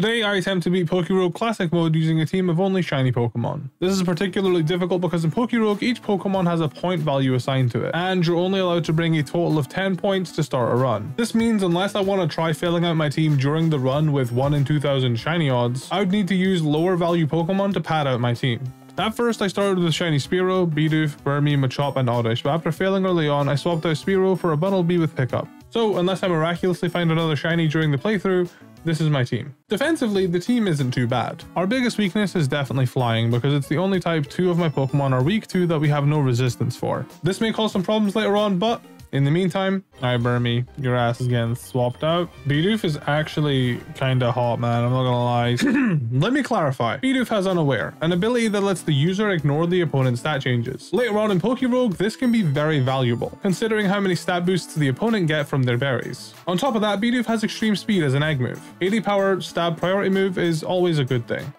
Today, I attempt to beat PokeRogue Classic mode using a team of only shiny Pokemon. This is particularly difficult because in PokeRogue, each Pokemon has a point value assigned to it, and you're only allowed to bring a total of 10 points to start a run. This means unless I want to try filling out my team during the run with 1 in 2000 shiny odds, I would need to use lower value Pokemon to pad out my team. At first, I started with shiny Spearow, Bidoof, Burmy, Machop, and Oddish, but after failing early on, I swapped out Spearow for a Bunnelby with Pickup. So, unless I miraculously find another shiny during the playthrough, this is my team. Defensively, the team isn't too bad. Our biggest weakness is definitely flying, because it's the only type 2 of my Pokemon are weak to that we have no resistance for. This may cause some problems later on, but in the meantime, hi Burmy, your ass is getting swapped out. Bidoof is actually kinda hot, man, I'm not gonna lie. Let me clarify. Bidoof has Unaware, an ability that lets the user ignore the opponent's stat changes. Later on in PokeRogue, this can be very valuable, considering how many stat boosts the opponent get from their berries. On top of that, Bidoof has extreme speed as an egg move. 80 power stab priority move is always a good thing.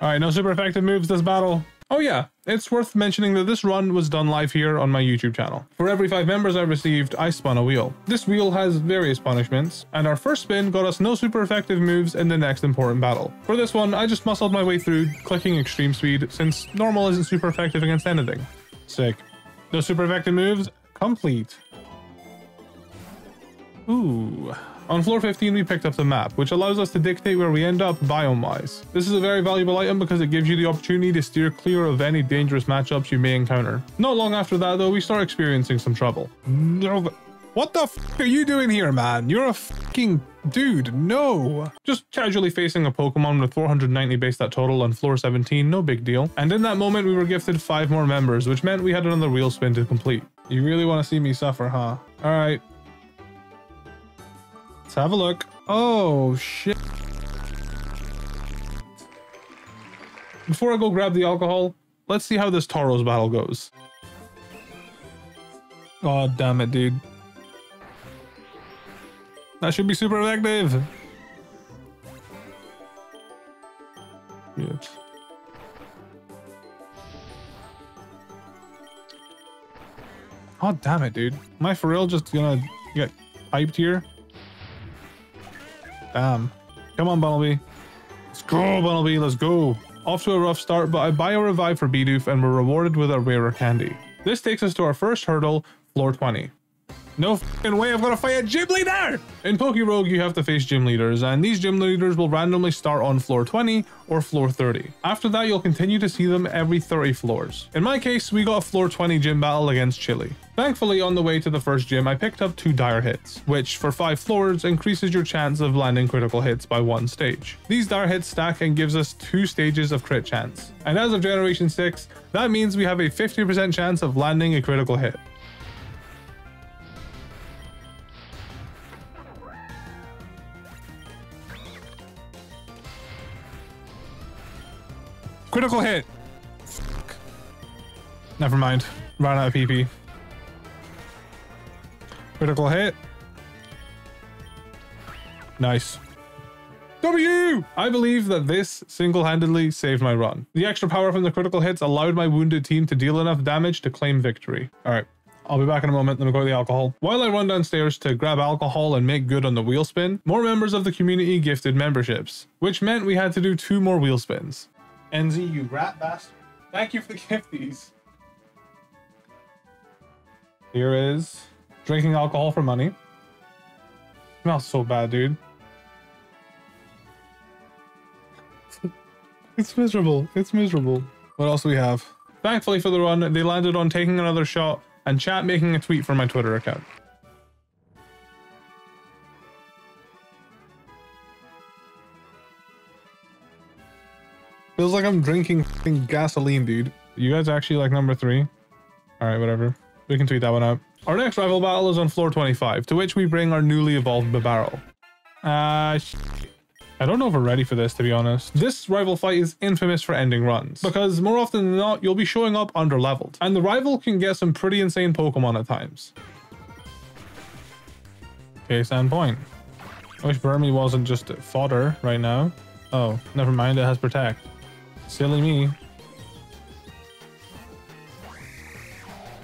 Alright, no super effective moves this battle. Oh yeah, it's worth mentioning that this run was done live here on my YouTube channel. For every 5 members I received, I spun a wheel. This wheel has various punishments, and our first spin got us no super effective moves in the next important battle. For this one, I just muscled my way through, clicking extreme speed, since normal isn't super effective against anything. Sick. No super effective moves, complete. Ooh. On floor 15, we picked up the map, which allows us to dictate where we end up biome-wise. This is a very valuable item because it gives you the opportunity to steer clear of any dangerous matchups you may encounter. Not long after that, though, we start experiencing some trouble. No, what the f*** are you doing here, man? You're a f***ing dude, no! Just casually facing a Pokemon with 490 base stat total on floor 17, no big deal. And in that moment, we were gifted 5 more members, which meant we had another wheel spin to complete. You really want to see me suffer, huh? Alright. Let's have a look. Oh, shit. Before I go grab the alcohol, let's see how this Tauros battle goes. God damn it, dude. That should be super effective. Yes. God damn it, dude. Am I for real just gonna get hyped here? Damn. Come on, Bunnelby. Let's go, Bunnelby. Let's go. Off to a rough start, but I buy a revive for Bidoof and we're rewarded with a rarer candy. This takes us to our first hurdle, floor 20. No f***ing way I'm gonna fight a gym leader! In PokeRogue, you have to face gym leaders, and these gym leaders will randomly start on floor 20 or floor 30. After that, you'll continue to see them every 30 floors. In my case, we got a floor 20 gym battle against Chili. Thankfully, on the way to the first gym, I picked up 2 dire hits, which, for 5 floors, increases your chance of landing critical hits by 1 stage. These dire hits stack and gives us 2 stages of crit chance. And as of Generation 6, that means we have a 50% chance of landing a critical hit. Critical hit. Fuck. Never mind. Ran out of PP. Critical hit. Nice. W! I believe that this single-handedly saved my run. The extra power from the critical hits allowed my wounded team to deal enough damage to claim victory. Alright. I'll be back in a moment, let me go to the alcohol. While I run downstairs to grab alcohol and make good on the wheel spin, more members of the community gifted memberships, which meant we had to do 2 more wheel spins. Enzi, you rat bastard. Thank you for the gifties. Here is drinking alcohol for money. Smells so bad, dude. It's miserable. It's miserable. What else do we have? Thankfully for the run, they landed on taking another shot and chat making a tweet from my Twitter account. Feels like I'm drinking f***ing gasoline, dude. You guys actually like number 3? Alright, whatever. We can tweet that one out. Our next rival battle is on floor 25, to which we bring our newly evolved Bibarel. I don't know if we're ready for this, to be honest. This rival fight is infamous for ending runs, because more often than not, you'll be showing up underleveled, and the rival can get some pretty insane Pokemon at times. Case in point. I wish Burmy wasn't just fodder right now. Oh, never mind, it has Protect. Silly me.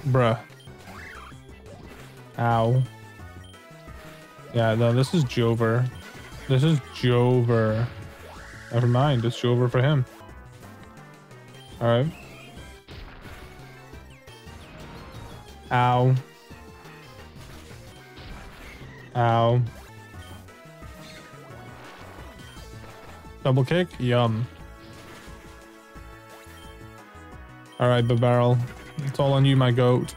Bruh. Ow. Yeah, no, this is Jover. This is Jover. Never mind, it's over for him. Alright. Ow. Ow. Double kick? Yum. Alright, Bibarel. It's all on you, my goat.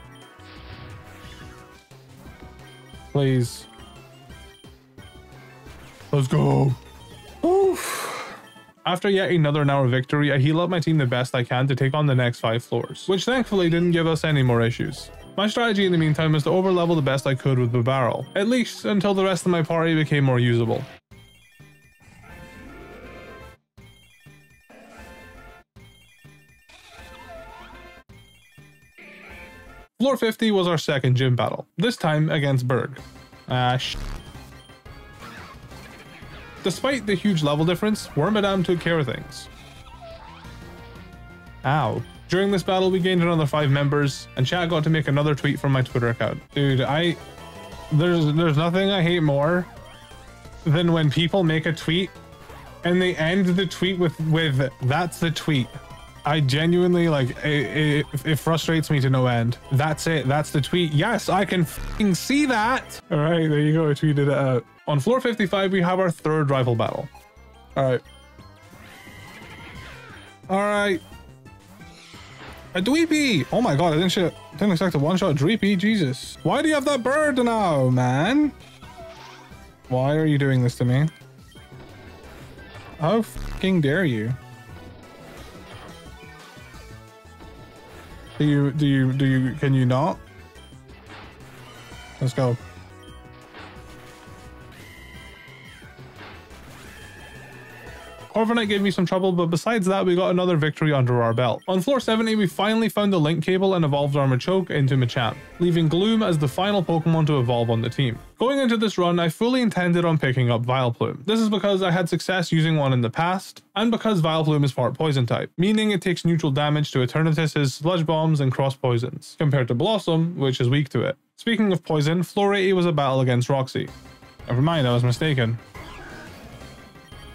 Please. Let's go. Oof. After yet another narrow victory, I heal up my team the best I can to take on the next 5 floors, which thankfully didn't give us any more issues. My strategy in the meantime was to overlevel the best I could with Bibarel, at least until the rest of my party became more usable. Floor 50 was our second gym battle, this time against Berg. Despite the huge level difference, Wormadam took care of things. Ow. During this battle, we gained another 5 members, and chat got to make another tweet from my Twitter account. Dude, there's nothing I hate more than when people make a tweet and they end the tweet with "That's the tweet." I genuinely, like, it frustrates me to no end. That's it. That's the tweet. Yes, I can f***ing see that. All right, there you go. I tweeted it out. On floor 55, we have our third rival battle. All right. All right. A Dreepy. Oh my God, I didn't expect a one-shot Dreepy. Jesus. Why do you have that bird now, man? Why are you doing this to me? How f***ing dare you? Can you not? Let's go. Corviknight gave me some trouble, but besides that, we got another victory under our belt. On floor 70, we finally found the link cable and evolved Armarachoke into Machamp, leaving Gloom as the final Pokemon to evolve on the team. Going into this run, I fully intended on picking up Vileplume. This is because I had success using one in the past, and because Vileplume is part poison type, meaning it takes neutral damage to Eternatus' sludge bombs and cross poisons, compared to Blossom, which is weak to it. Speaking of poison, floor 80 was a battle against Roxy. Never mind, I was mistaken.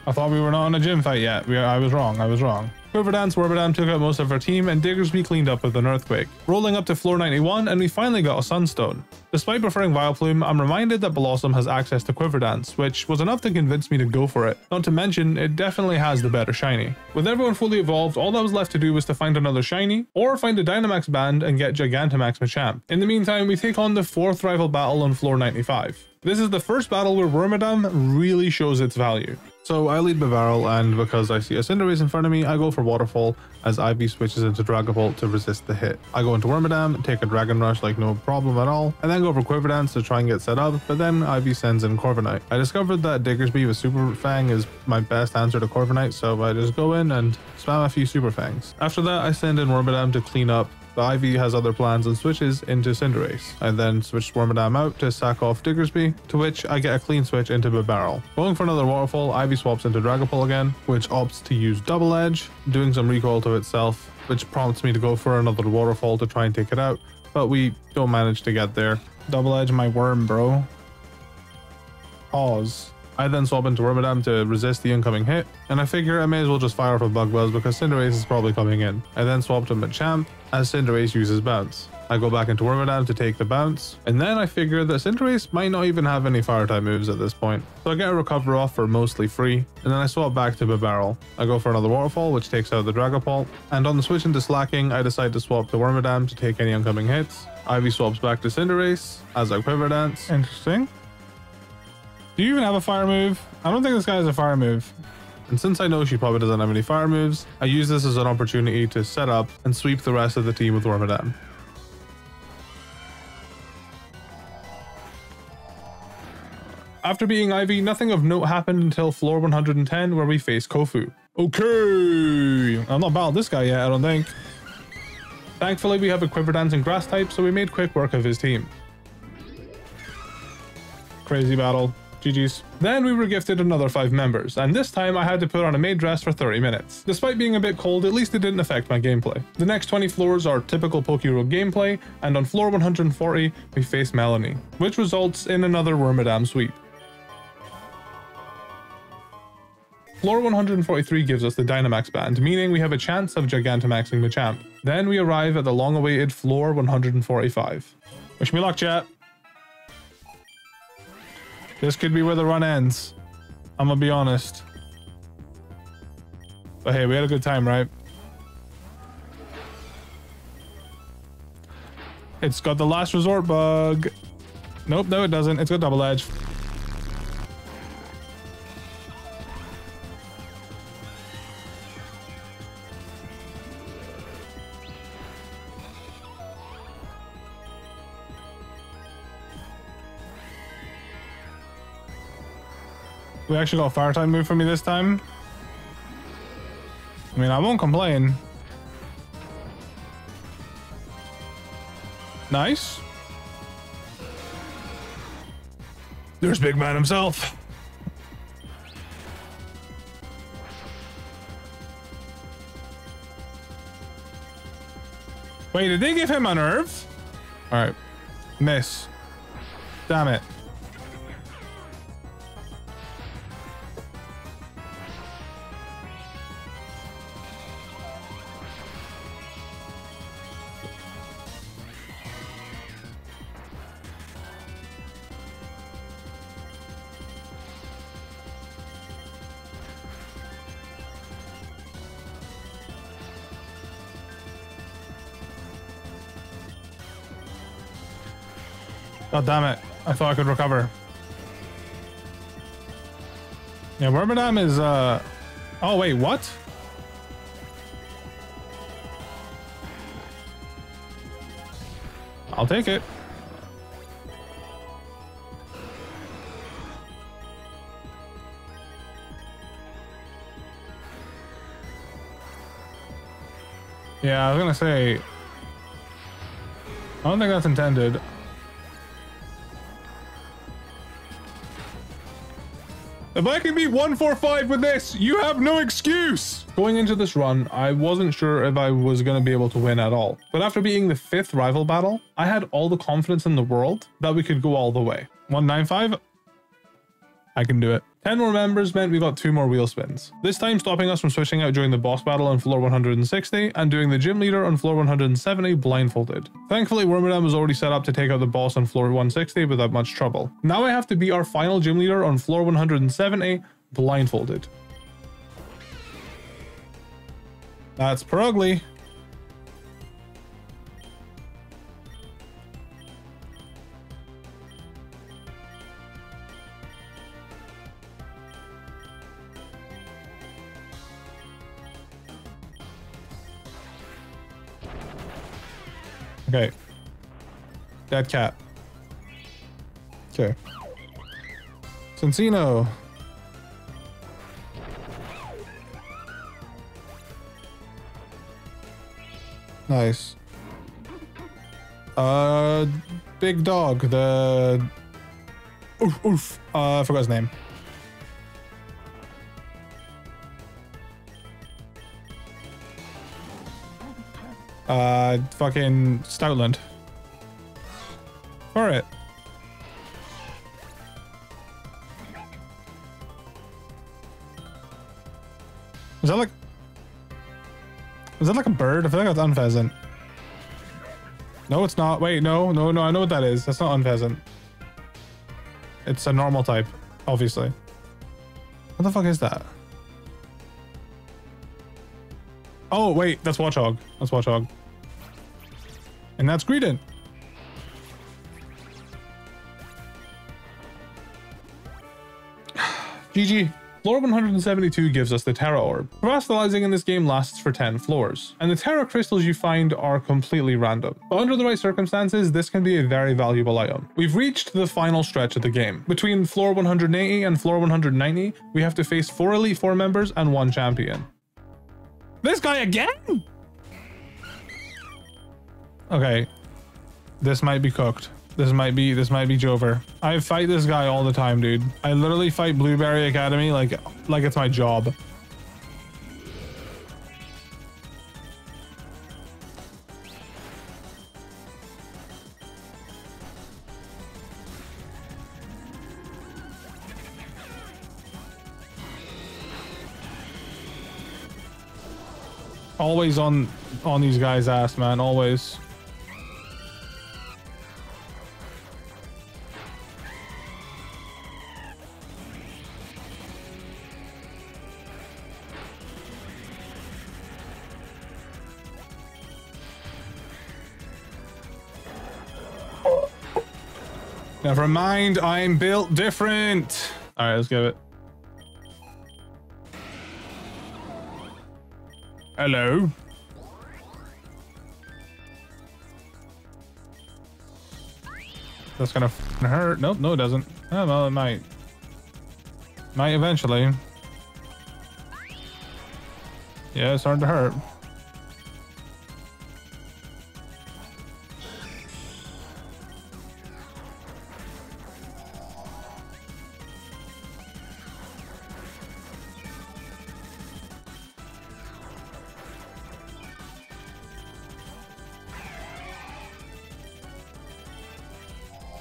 I thought we were not in a gym fight yet. I was wrong. Quiverdance, Wormadam took out most of our team, and Diggersby cleaned up with an earthquake. Rolling up to floor 91, and we finally got a Sunstone. Despite preferring Vileplume, I'm reminded that Blossom has access to Quiverdance, which was enough to convince me to go for it. Not to mention, it definitely has the better shiny. With everyone fully evolved, all that was left to do was to find another shiny, or find a Dynamax band and get Gigantamax Machamp. In the meantime, we take on the 4th rival battle on floor 95. This is the first battle where Wormadam really shows its value. So I lead Bibarel, and because I see a Cinderace in front of me, I go for Waterfall as Ivy switches into Dragapult to resist the hit. I go into Wormadam, take a Dragon Rush like no problem at all, and then go for Quiverdance to try and get set up, but then Ivy sends in Corviknight. I discovered that Diggersby with Super Fang is my best answer to Corviknight, so I just go in and spam a few Super Fangs. After that, I send in Wormadam to clean up, but Ivy has other plans and switches into Cinderace. I then switch Wormadam out to sack off Diggersby, to which I get a clean switch into Bibarel. Going for another Waterfall, Ivy swaps into Dragapult again, which opts to use Double Edge, doing some recoil to itself, which prompts me to go for another Waterfall to try and take it out, but we don't manage to get there. Double Edge my worm, bro. Pause. I then swap into Wormadam to resist the incoming hit, and I figure I may as well just fire off a Bug Buzz because Cinderace is probably coming in. I then swap to Machamp as Cinderace uses Bounce. I go back into Wormadam to take the Bounce, and then I figure that Cinderace might not even have any fire type moves at this point, so I get a Recover off for mostly free, and then I swap back to Bibarel. I go for another Waterfall, which takes out the Dragapult, and on the switch into Slacking, I decide to swap to Wormadam to take any incoming hits. Ivy swaps back to Cinderace as I Quiverdance. Interesting. Do you even have a fire move? I don't think this guy has a fire move. And since I know she probably doesn't have any fire moves, I use this as an opportunity to set up and sweep the rest of the team with Wormadam. After beating Ivy, nothing of note happened until floor 110 where we face Kofu. Okay, I've not battled this guy yet, I don't think. Thankfully, we have a Quiverdance and Grass type, so we made quick work of his team. Crazy battle. GG's. Then we were gifted another 5 members, and this time I had to put on a maid dress for 30 minutes. Despite being a bit cold, at least it didn't affect my gameplay. The next 20 floors are typical PokeRogue gameplay, and on floor 140 we face Melanie, which results in another Wormadam sweep. Floor 143 gives us the Dynamax band, meaning we have a chance of Gigantamaxing Machamp. Then we arrive at the long-awaited Floor 145. Wish me luck, chat. This could be where the run ends. I'm gonna be honest. But hey, we had a good time, right? It's got the last resort bug. Nope, no it doesn't. It's got double edge. We actually got a fire type move for me this time. I mean, I won't complain. Nice. There's Big Man himself. Wait, did they give him a nerve? All right. Miss. Damn it. God damn it. I thought I could recover. Yeah, Wormadam is, oh, wait, what? I'll take it. Yeah, I was gonna say... I don't think that's intended. If I can beat 145 with this, you have no excuse! Going into this run, I wasn't sure if I was going to be able to win at all. But after beating the 5th rival battle, I had all the confidence in the world that we could go all the way. 195? I can do it. 10 more members meant we got 2 more wheel spins. This time stopping us from switching out during the boss battle on floor 160 and doing the gym leader on floor 170 blindfolded. Thankfully Wormadam was already set up to take out the boss on floor 160 without much trouble. Now I have to beat our final gym leader on floor 170 blindfolded. That's Perugly. Okay. Dead cat. Okay. Sincino. Nice. Big dog. The. Oof, oof. I forgot his name. Fucking Stoutland. For it. Is that like a bird? I feel like that's unpheasant. No, it's not. Wait, no, I know what that is. That's not unpheasant. It's a normal type, obviously. What the fuck is that? Oh, wait, that's Watchog. That's Watchog. And that's Greedent. GG. Floor 172 gives us the Terra Orb. Terastalizing in this game lasts for 10 floors, and the Terra Crystals you find are completely random, but under the right circumstances, this can be a very valuable item. We've reached the final stretch of the game. Between floor 180 and floor 190, we have to face 4 Elite Four members and 1 champion. This guy again? Okay. This might be cooked. This might be Jover. I fight this guy all the time, dude. I literally fight Blueberry Academy like it's my job. Always on these guys' ass, man. Always. Never mind, I'm built different. All right, let's give it. Hello. That's gonna f***ing hurt. Nope, no, it doesn't. Oh, well, it might. Might eventually. Yeah, it's starting to hurt.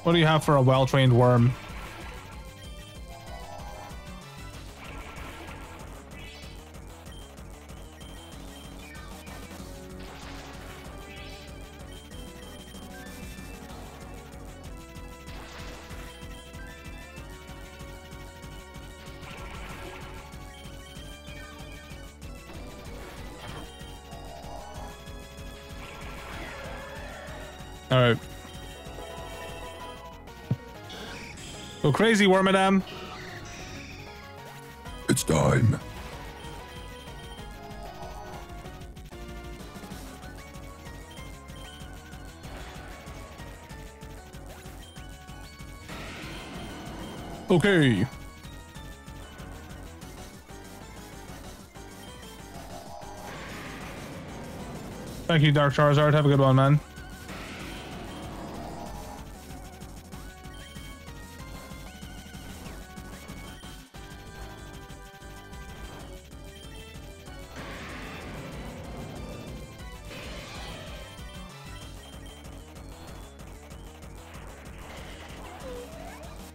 What do you have for a well-trained worm? All right. Go crazy, Wormadam. It's time. Okay. Thank you, Dark Charizard. Have a good one, man.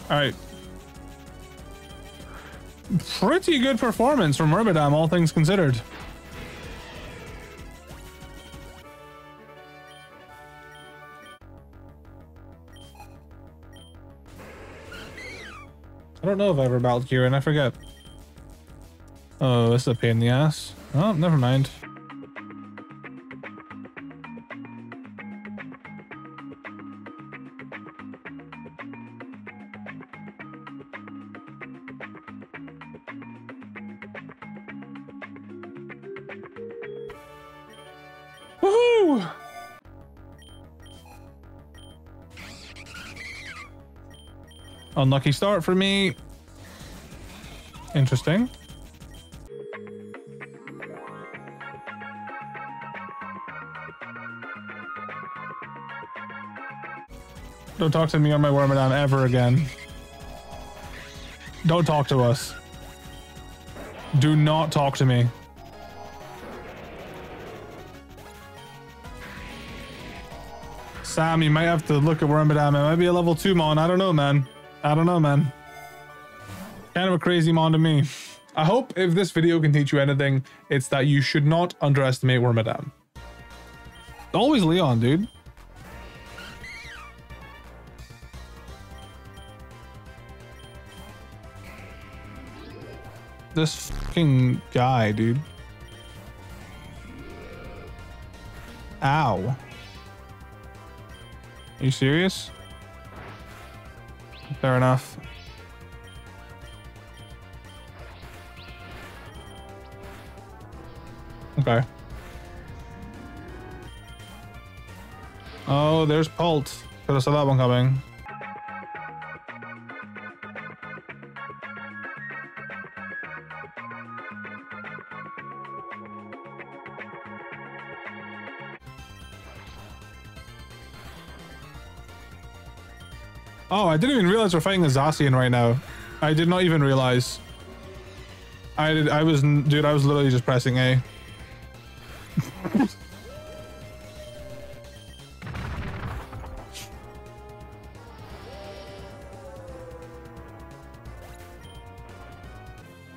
Alright. Pretty good performance from Wormadam, all things considered. I don't know if I ever battled Kieran, I forget. Oh, this is a pain in the ass. Oh, never mind. Unlucky start for me. Interesting. Don't talk to me or my Wormadam ever again. Don't talk to us. Do not talk to me. Sam, you might have to look at Wormadam. It might be a level 2 mon. I don't know, man. I don't know, man. Kind of a crazy mon to me. I hope if this video can teach you anything, it's that you should not underestimate Wormadam. Always Leon, dude. This fucking guy, dude. Ow. Are you serious? Fair enough. Okay. Oh, there's Pult. Could have saw that one coming. Oh, I didn't even realize we're fighting a Zacian right now. I did not even realize. I was literally just pressing A.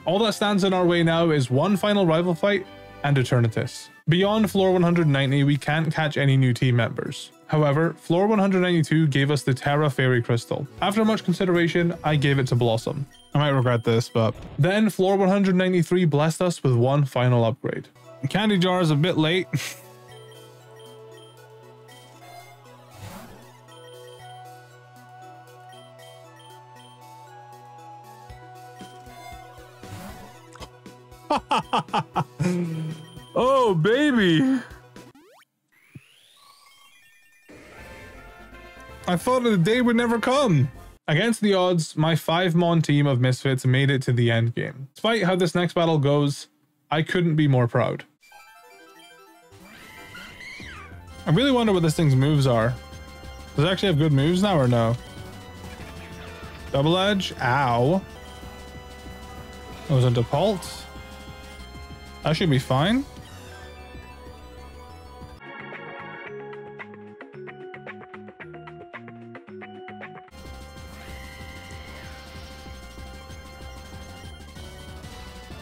All that stands in our way now is one final rival fight and Eternatus. Beyond floor 190, we can't catch any new team members. However, floor 192 gave us the Terra Fairy Crystal. After much consideration, I gave it to Blossom. I might regret this, but... Then floor 193 blessed us with one final upgrade. Candy jar is a bit late. Oh, baby. I thought the day would never come. Against the odds, my 5-mon team of misfits made it to the end game. Despite how this next battle goes, I couldn't be more proud. I really wonder what this thing's moves are. Does it actually have good moves now or no? Double edge. Ow. That was a Depult. That should be fine.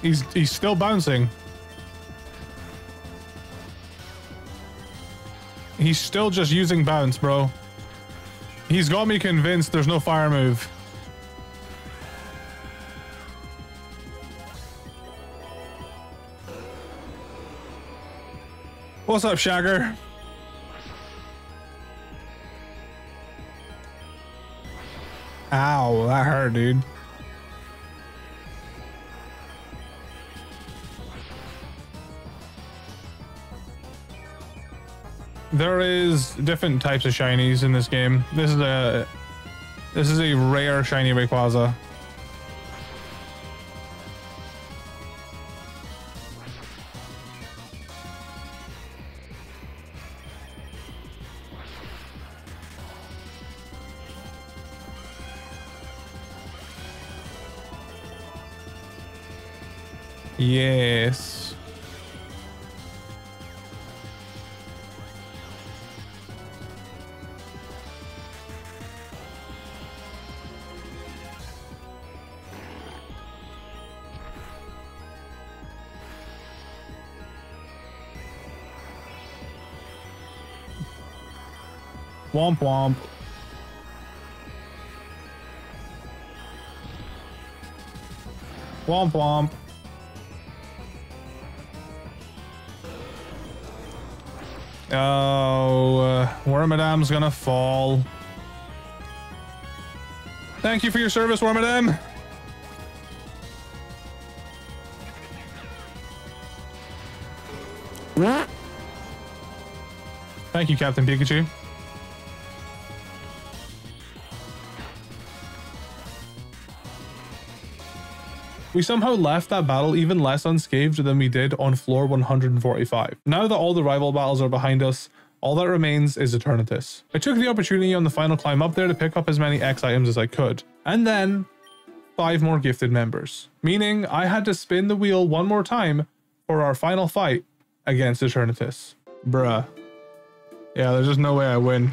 He's still bouncing. He's still just using bounce, bro. He's got me convinced there's no fire move. What's up, Shagger? Ow, that hurt, dude. There is different types of shinies in this game. This is a rare shiny Rayquaza. Yes. Womp womp. Womp womp. Oh, Wormadam's gonna fall. Thank you for your service, Wormadam. Thank you, Captain Pikachu. We somehow left that battle even less unscathed than we did on floor 145. Now that all the rival battles are behind us, all that remains is Eternatus. I took the opportunity on the final climb up there to pick up as many X items as I could, and then 5 more gifted members. Meaning I had to spin the wheel one more time for our final fight against Eternatus. Bruh. Yeah, there's just no way I win.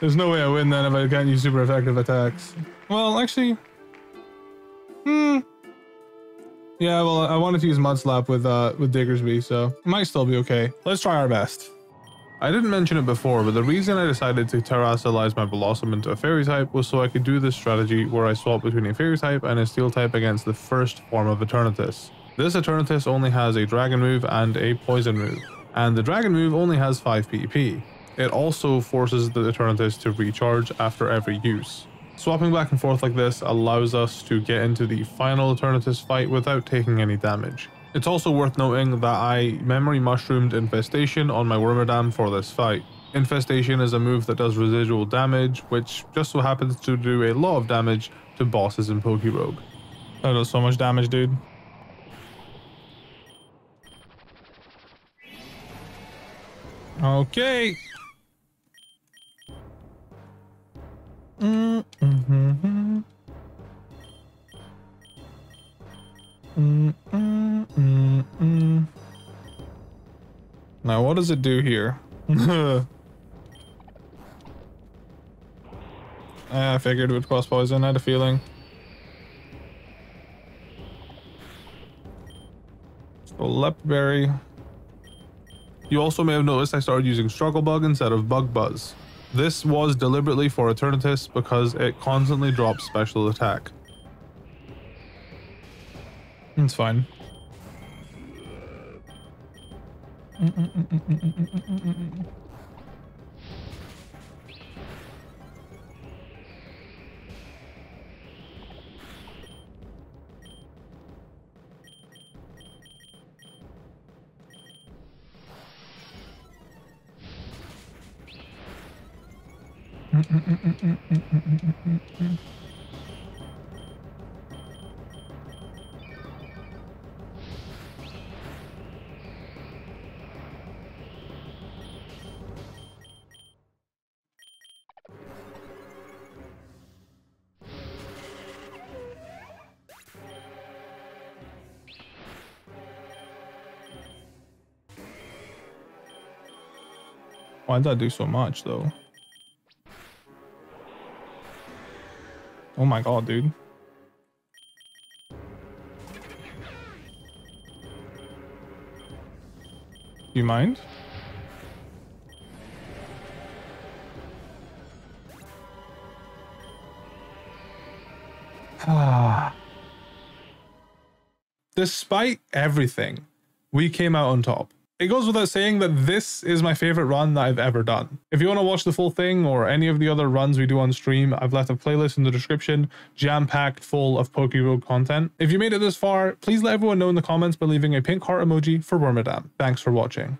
There's no way I win then if I can't use super effective attacks. Well, actually... Yeah, well, I wanted to use Mudslap with Diggersby, so it might still be okay. Let's try our best. I didn't mention it before, but the reason I decided to terrestrialize my Blossom into a fairy type was so I could do this strategy where I swap between a fairy type and a steel type against the first form of Eternatus. This Eternatus only has a dragon move and a poison move, and the dragon move only has 5 PP. It also forces the Eternatus to recharge after every use. Swapping back and forth like this allows us to get into the final Eternatus fight without taking any damage. It's also worth noting that I memory mushroomed Infestation on my Wormadam for this fight. Infestation is a move that does residual damage, which just so happens to do a lot of damage to bosses in PokeRogue. That does so much damage, dude. Okay. Now, what does it do here? I figured it would cross poison. I had a feeling. Let's go Lepberry. You also may have noticed I started using Struggle Bug instead of Bug Buzz. This was deliberately for Eternatus because it constantly drops special attack. It's fine. Why'd that do so much though? Oh my god, dude. You mind? Despite everything, we came out on top. It goes without saying that this is my favorite run that I've ever done. If you want to watch the full thing or any of the other runs we do on stream, I've left a playlist in the description, jam-packed full of PokeRogue content. If you made it this far, please let everyone know in the comments by leaving a pink heart emoji for Wormadam. Thanks for watching.